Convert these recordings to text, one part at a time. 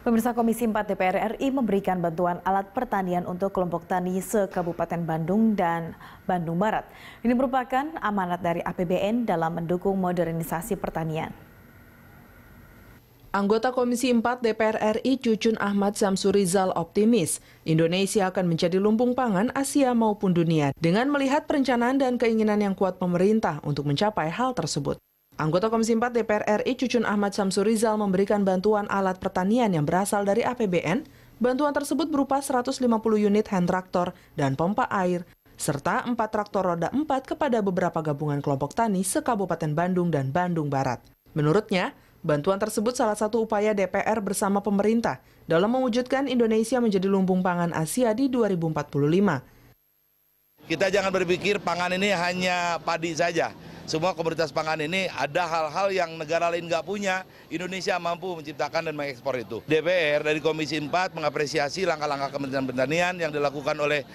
Pemirsa, Komisi IV DPR RI memberikan bantuan alat pertanian untuk kelompok tani se-Kabupaten Bandung dan Bandung Barat. Ini merupakan amanat dari APBN dalam mendukung modernisasi pertanian. Anggota Komisi IV DPR RI Cucun Ahmad Samsurizal optimis Indonesia akan menjadi lumbung pangan Asia maupun dunia dengan melihat perencanaan dan keinginan yang kuat pemerintah untuk mencapai hal tersebut. Anggota Komisi IV DPR RI Cucun Ahmad Samsurizal memberikan bantuan alat pertanian yang berasal dari APBN. Bantuan tersebut berupa 150 unit hand traktor dan pompa air, serta 4 traktor roda 4 kepada beberapa gabungan kelompok tani se-Kabupaten Bandung dan Bandung Barat. Menurutnya, bantuan tersebut salah satu upaya DPR bersama pemerintah dalam mewujudkan Indonesia menjadi lumbung pangan Asia di 2045. Kita jangan berpikir pangan ini hanya padi saja. Semua komoditas pangan ini ada hal-hal yang negara lain nggak punya, Indonesia mampu menciptakan dan mengekspor itu. DPR dari Komisi IV mengapresiasi langkah-langkah Kementerian Pertanian yang dilakukan oleh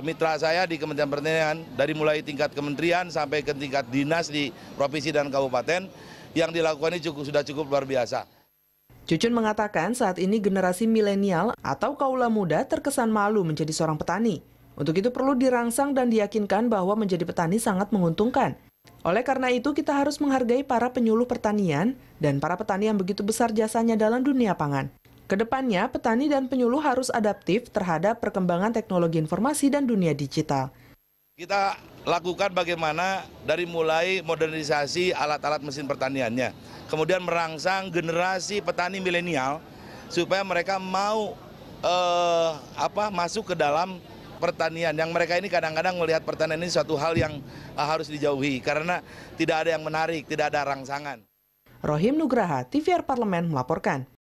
mitra saya di Kementerian Pertanian, dari mulai tingkat kementerian sampai ke tingkat dinas di provinsi dan kabupaten, yang dilakukan ini sudah cukup luar biasa. Cucun mengatakan saat ini generasi milenial atau kaula muda terkesan malu menjadi seorang petani. Untuk itu perlu dirangsang dan diyakinkan bahwa menjadi petani sangat menguntungkan. Oleh karena itu, kita harus menghargai para penyuluh pertanian dan para petani yang begitu besar jasanya dalam dunia pangan. Kedepannya, petani dan penyuluh harus adaptif terhadap perkembangan teknologi informasi dan dunia digital. Kita lakukan bagaimana dari mulai modernisasi alat-alat mesin pertaniannya, kemudian merangsang generasi petani milenial supaya mereka mau masuk ke dalam pertanian, yang mereka ini kadang-kadang melihat pertanian ini suatu hal yang harus dijauhi karena tidak ada yang menarik, tidak ada rangsangan. Rohim Nugraha TVR Parlemen melaporkan.